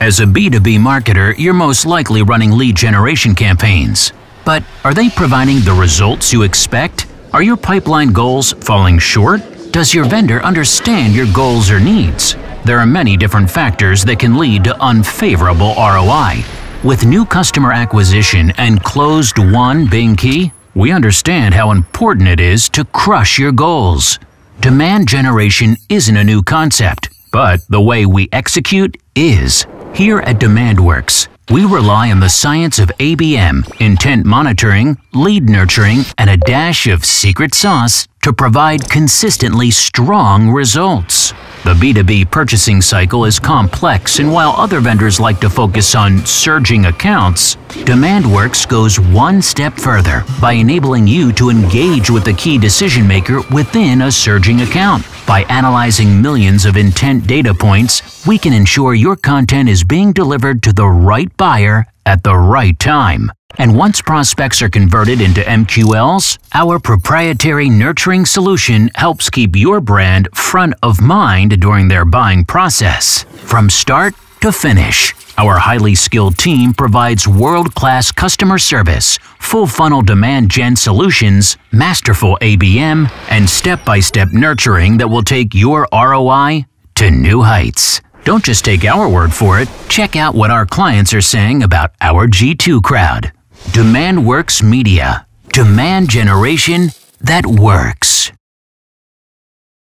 As a B2B marketer, you're most likely running lead generation campaigns. But are they providing the results you expect? Are your pipeline goals falling short? Does your vendor understand your goals or needs? There are many different factors that can lead to unfavorable ROI. With new customer acquisition and closed won being key, we understand how important it is to crush your goals. Demand generation isn't a new concept, but the way we execute is. Here at DemandWorks, we rely on the science of ABM, intent monitoring, lead nurturing, and a dash of secret sauce to provide consistently strong results. The B2B purchasing cycle is complex, and while other vendors like to focus on surging accounts, DemandWorks goes one step further by enabling you to engage with the key decision maker within a surging account. By analyzing millions of intent data points, we can ensure your content is being delivered to the right buyer at the right time. And once prospects are converted into MQLs, our proprietary nurturing solution helps keep your brand front of mind during their buying process. From start to finish, our highly skilled team provides world-class customer service, full-funnel demand gen solutions, masterful ABM, and step-by-step nurturing that will take your ROI to new heights. Don't just take our word for it. Check out what our clients are saying about our G2 crowd. DemandWorks Media. Demand generation that works.